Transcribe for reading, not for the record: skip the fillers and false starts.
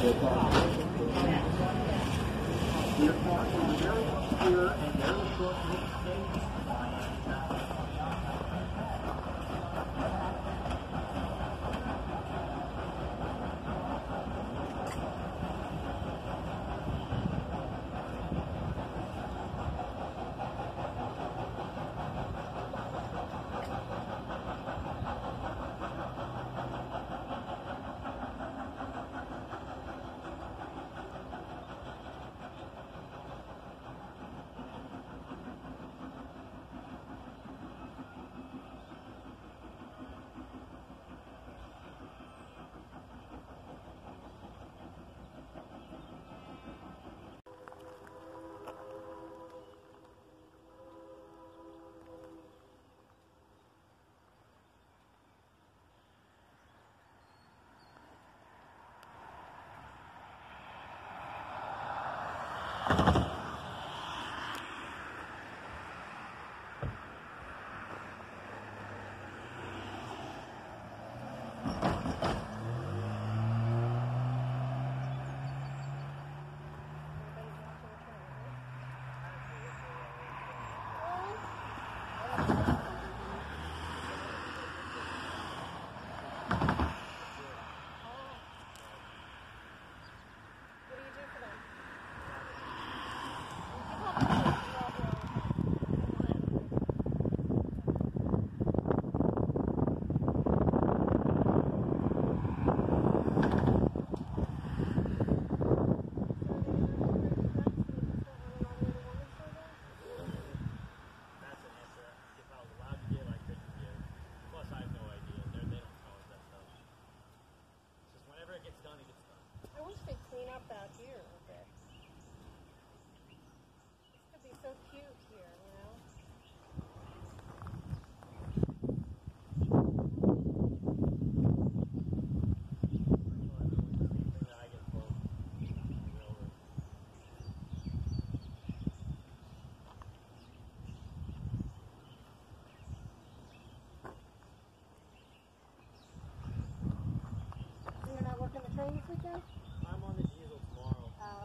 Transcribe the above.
You're not working the train this weekend? I'm on the diesel tomorrow.